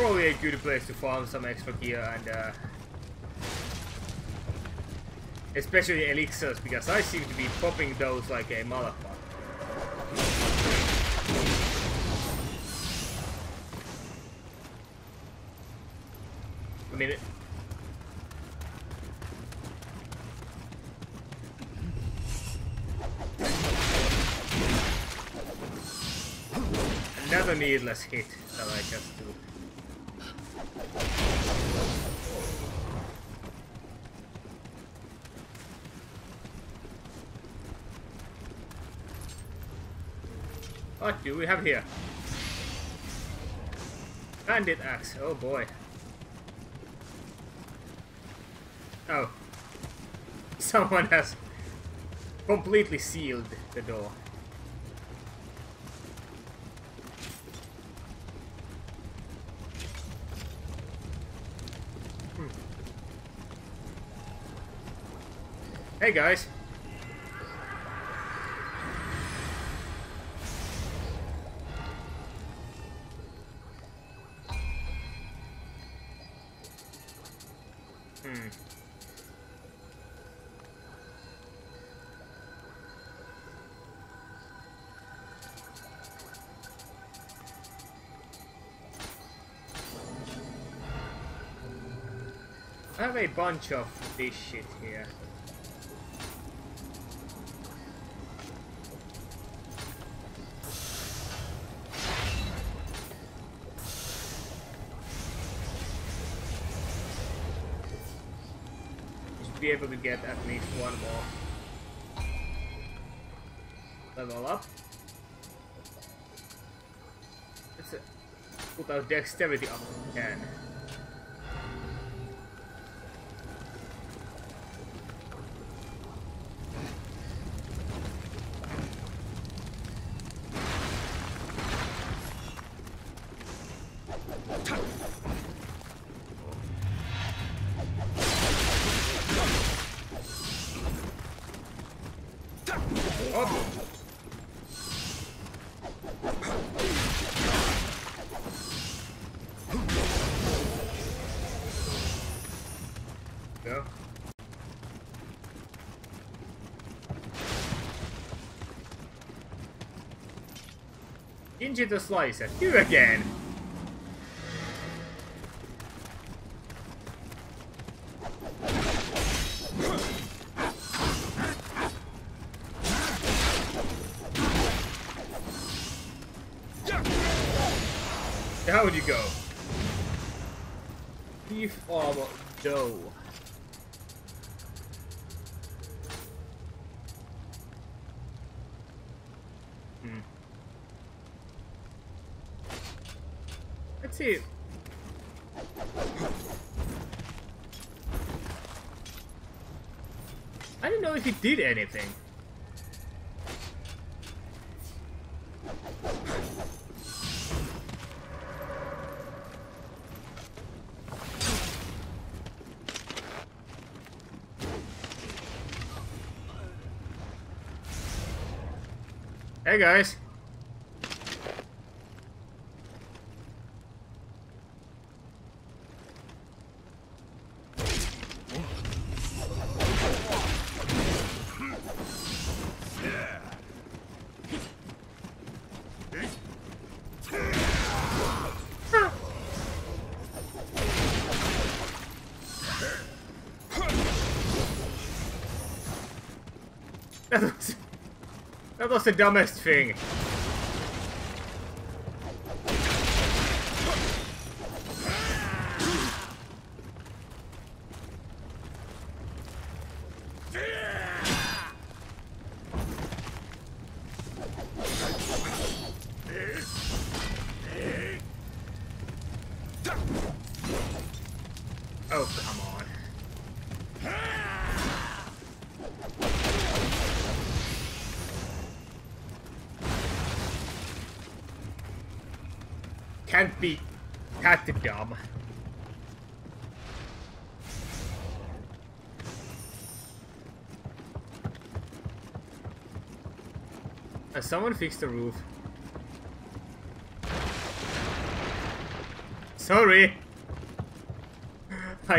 probably a good place to farm some extra gear and especially elixirs, because I seem to be popping those like a motherfucker. I mean, another needless hit that I just do. What do we have here? Bandit axe, oh boy. Oh. Someone has completely sealed the door. Hey guys. I have a bunch of this shit here. Be able to get at least one more level up. Let's put our dexterity up again. Injure the slicer, you again! How would you go? Thief armor dough. Dude. I didn't know if he did anything. Hey guys. That was the dumbest thing. Can't be that dumb. Has someone fixed the roof? sorry. I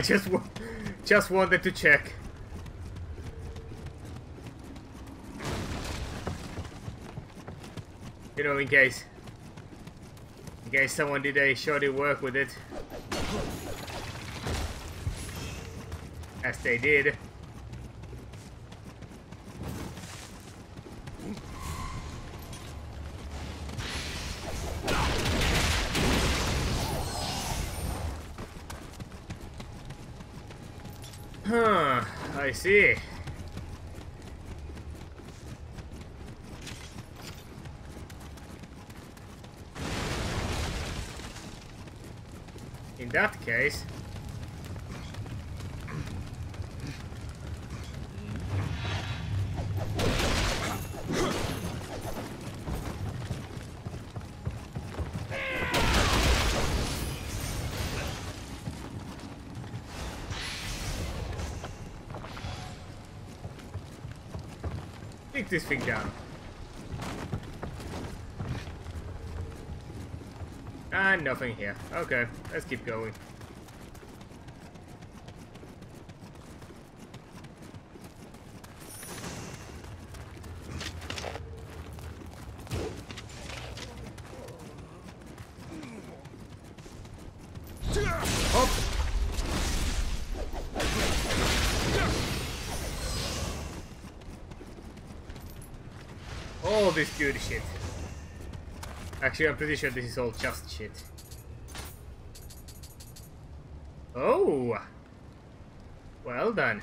just wanted to check. You know, in case someone did a shoddy work with it. As they did. Huh, I see. In that case... Take this thing down. And nothing here. Okay, let's keep going. All this good shit. Actually, I'm pretty sure this is all just shit. Oh! Well done.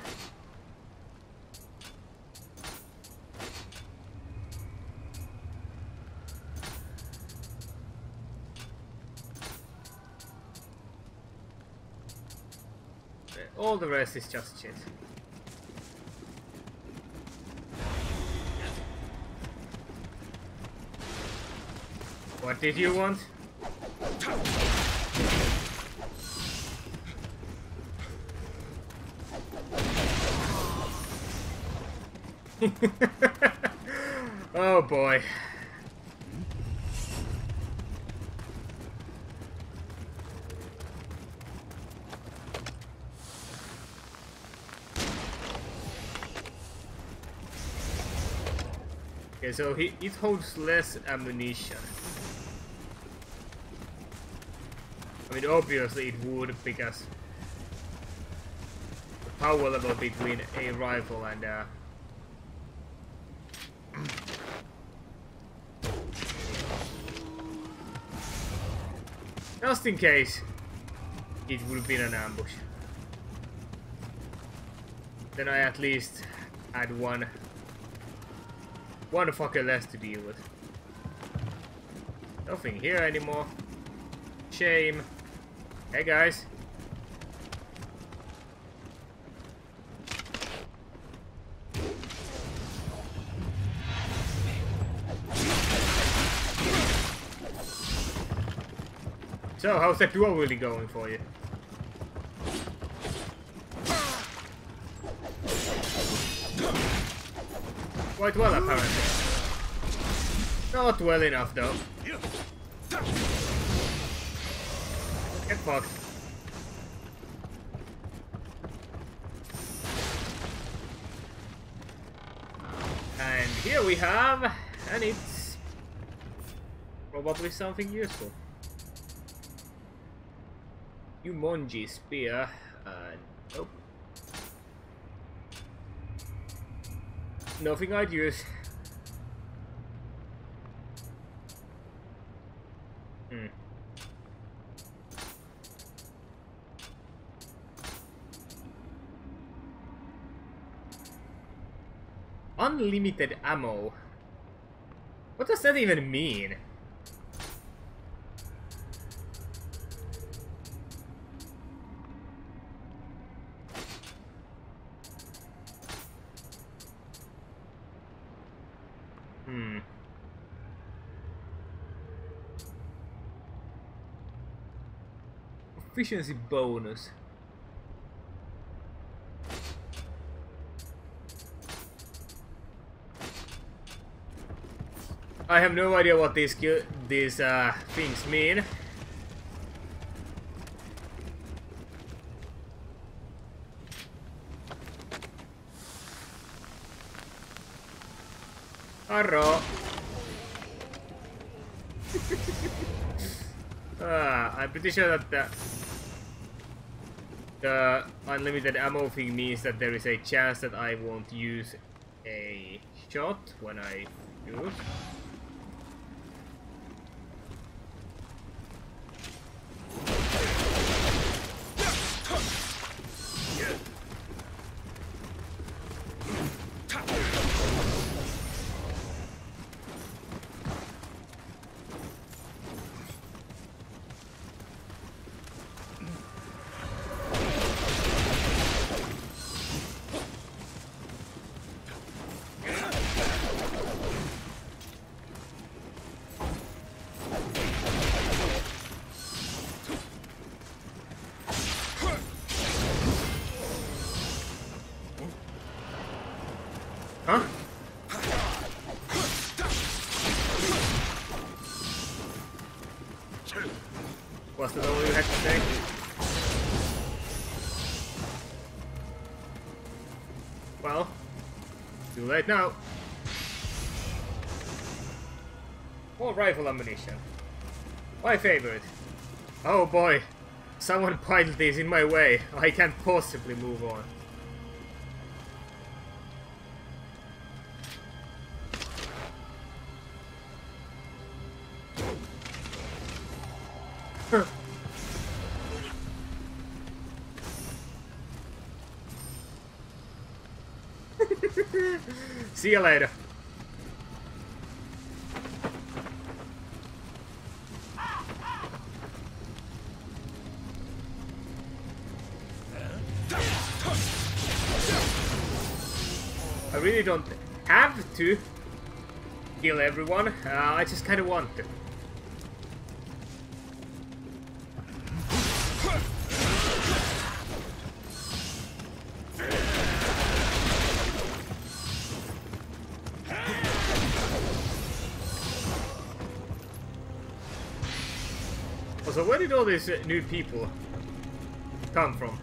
All the rest is just shit. What did you want? Oh boy. Okay, so it holds less ammunition. I mean, obviously it would, because the power level between a rifle and just in case it would have been an ambush. Then I at least had one fucker less to deal with. Nothing here anymore. Shame. Hey guys. So, how's that duel really going for you? Quite well, apparently. Not well enough, though. Get fucked. And here we have, and it's probably something useful. Yumonji spear, nope. Nothing I'd use. Unlimited ammo. What does that even mean? Efficiency bonus. I have no idea what these things mean. Horror. I'm pretty sure that the unlimited ammo thing means that there is a chance that I won't use a shot when I shoot. Now, more rifle ammunition. My favorite. Oh boy, someone piled these in my way. I can't possibly move on. See you later. I really don't have to kill everyone. I just kind of want to. So where did all these new people come from?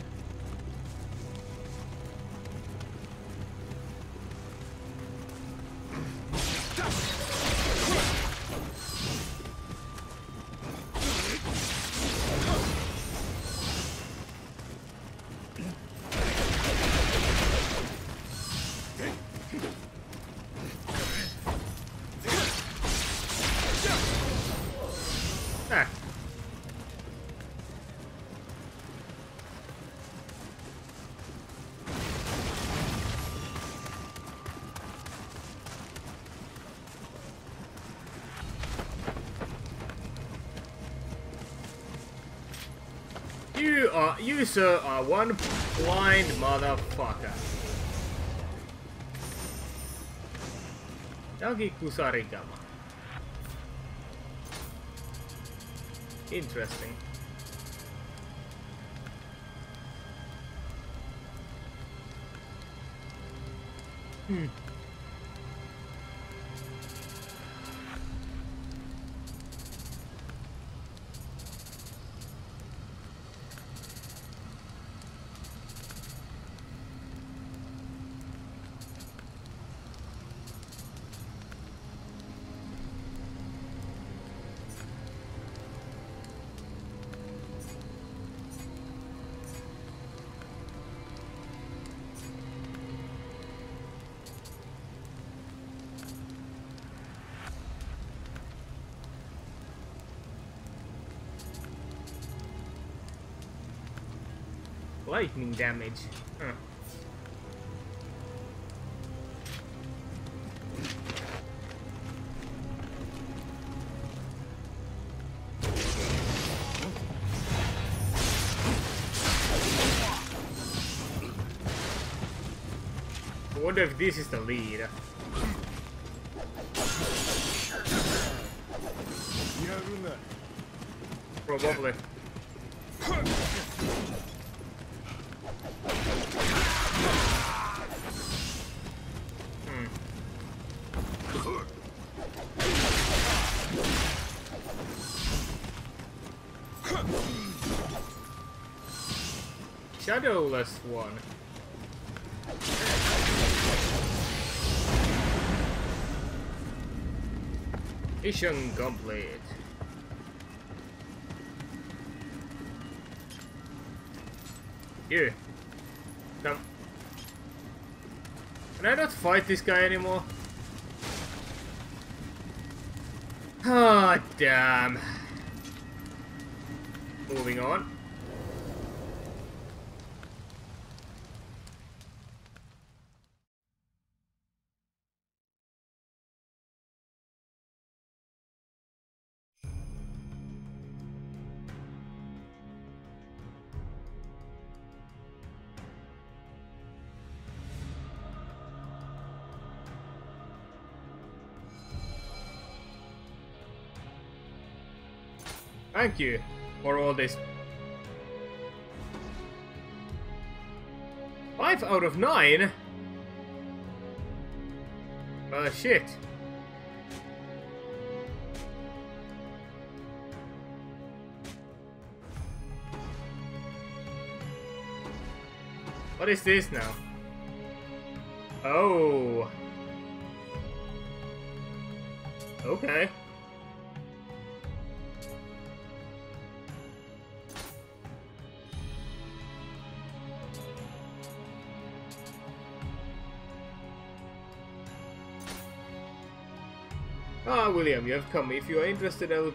You, sir, are one blind motherfucker. Yagi Kusarigama. Interesting. Lightning damage. Huh. I wonder if this is the lead. Probably. Shadowless one. Mission complete. You. Come. Can I not fight this guy anymore? Ah, damn. Moving on. Thank you for all this. 5 out of 9? Shit. What is this now? Oh. Okay. Ah, William, you have come. If you are interested, I would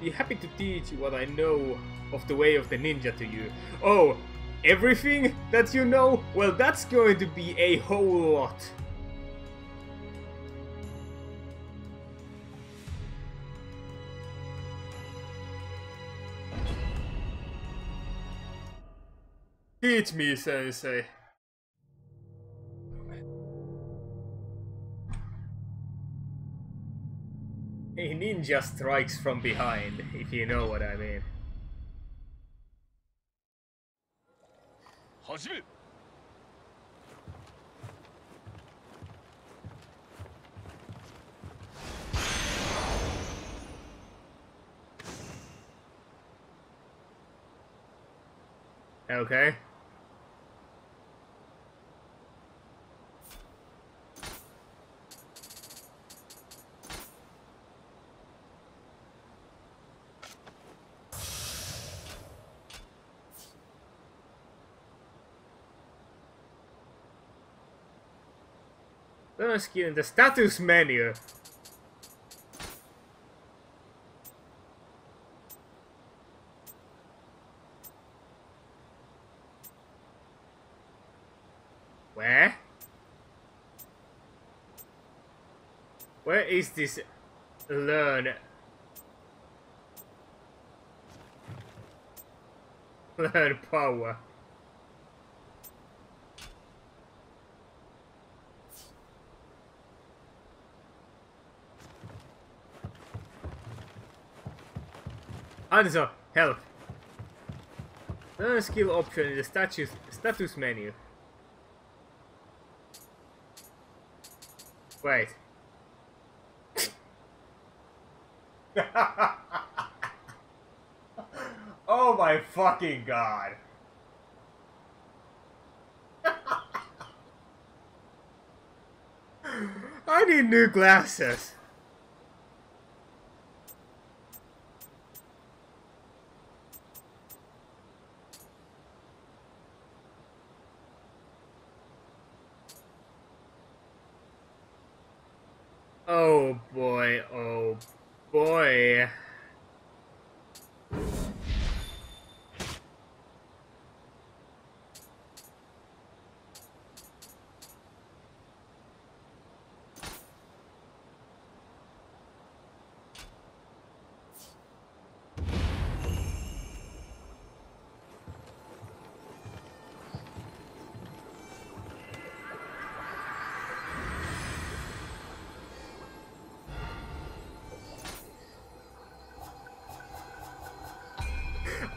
be happy to teach what I know of the way of the ninja to you. Oh, everything that you know? Well, that's going to be a whole lot. Teach me, sensei. A ninja strikes from behind, if you know what I mean. Okay. In the status menu. Where? Where is this learn? Learn power. Answer, help. Learn skill option in the status menu. Wait. Oh my fucking god. I need new glasses. Oh boy, oh boy.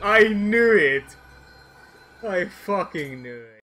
I knew it! I fucking knew it.